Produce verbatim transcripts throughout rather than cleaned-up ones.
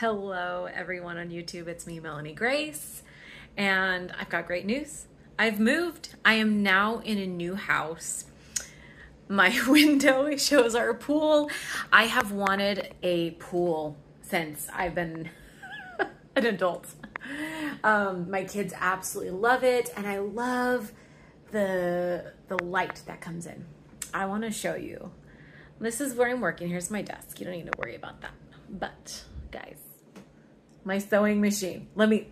Hello everyone on YouTube, it's me, Melanie Grace, and I've got great news. I've moved. I am now in a new house. My window shows our pool. I have wanted a pool since I've been an adult. Um, my kids absolutely love it, and I love the, the light that comes in. I want to show you. This is where I'm working. Here's my desk. You don't need to worry about that, but guys, my sewing machine. Let me,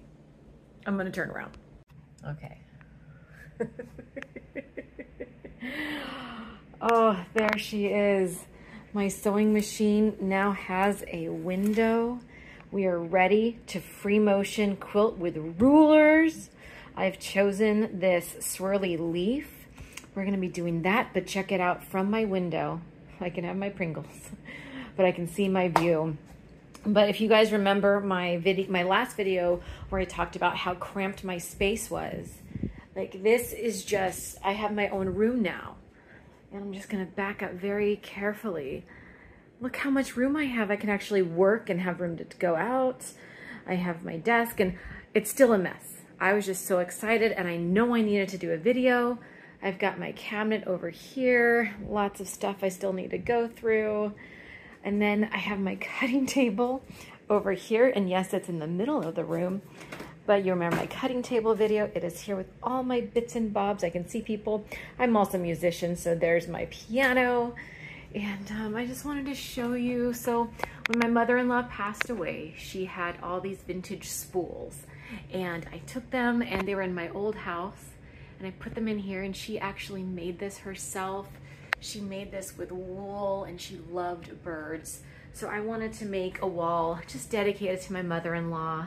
I'm gonna turn around. Okay. Oh, there she is. My sewing machine now has a window. We are ready to free motion quilt with rulers. I've chosen this swirly leaf. We're gonna be doing that, but check it out from my window. I can have my Pringles, but I can see my view. But if you guys remember my video, my last video where I talked about how cramped my space was, like this is just, I have my own room now. And I'm just gonna back up very carefully. Look how much room I have. I can actually work and have room to go out. I have my desk and it's still a mess. I was just so excited and I know I needed to do a video. I've got my cabinet over here. Lots of stuff I still need to go through. And then I have my cutting table over here. And yes, it's in the middle of the room, but you remember my cutting table video. It is here with all my bits and bobs. I can see people. I'm also a musician, so there's my piano. And um, I just wanted to show you. So when my mother-in-law passed away, she had all these vintage spools and I took them and they were in my old house and I put them in here and she actually made this herself. She made this with wool and she loved birds. So I wanted to make a wall just dedicated to my mother-in-law.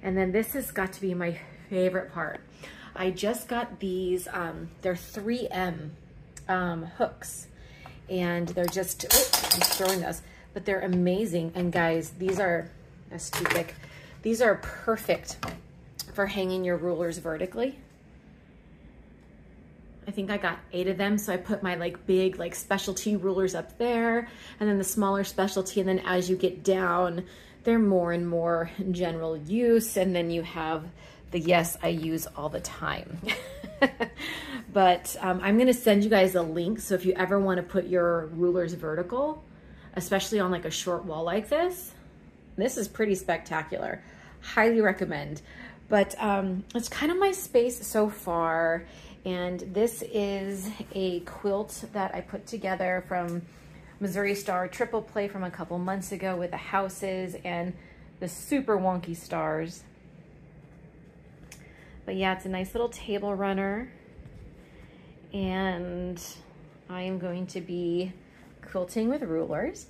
And then this has got to be my favorite part. I just got these, um, they're three M um, hooks. And they're just, oh, I'm throwing those, but they're amazing. And guys, these are, that's too thick. These are perfect for hanging your rulers vertically. I think I got eight of them. So I put my like big, like specialty rulers up there and then the smaller specialty. And then as you get down, they're more and more in general use. And then you have the, yes, I use all the time, but um, I'm going to send you guys a link. So if you ever want to put your rulers vertical, especially on like a short wall like this, this is pretty spectacular. Highly recommend. But um, it's kind of my space so far. And this is a quilt that I put together from Missouri Star Triple Play from a couple months ago with the houses and the super wonky stars. But yeah, it's a nice little table runner. And I am going to be quilting with rulers.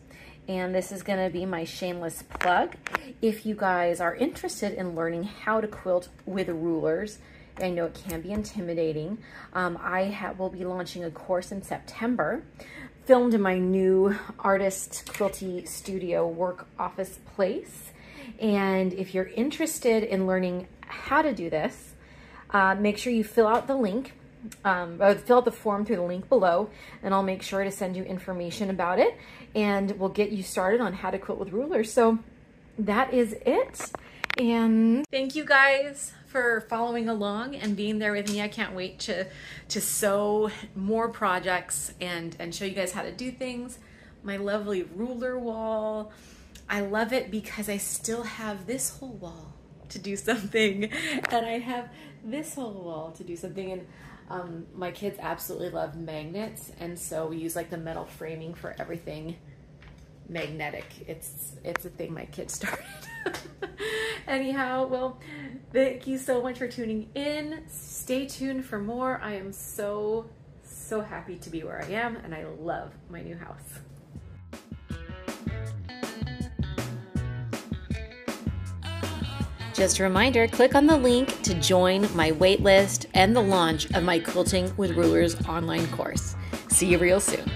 And this is gonna be my shameless plug. If you guys are interested in learning how to quilt with rulers, I know it can be intimidating. Um, I have, will be launching a course in September, filmed in my new artist quilty studio work office place. And if you're interested in learning how to do this, uh, make sure you fill out the link, um, or fill out the form through the link below, and I'll make sure to send you information about it. And we'll get you started on how to quilt with rulers. So that is it. And thank you guys for following along and being there with me. I can't wait to, to sew more projects and, and show you guys how to do things. My lovely ruler wall. I love it because I still have this whole wall to do something. And I have this whole wall to do something. And um, my kids absolutely love magnets. And so we use like the metal framing for everything magnetic. It's, it's a thing my kids started. Anyhow, well, thank you so much for tuning in. Stay tuned for more. I am so, so happy to be where I am, and I love my new house. Just a reminder, click on the link to join my waitlist and the launch of my Quilting with Rulers online course. See you real soon.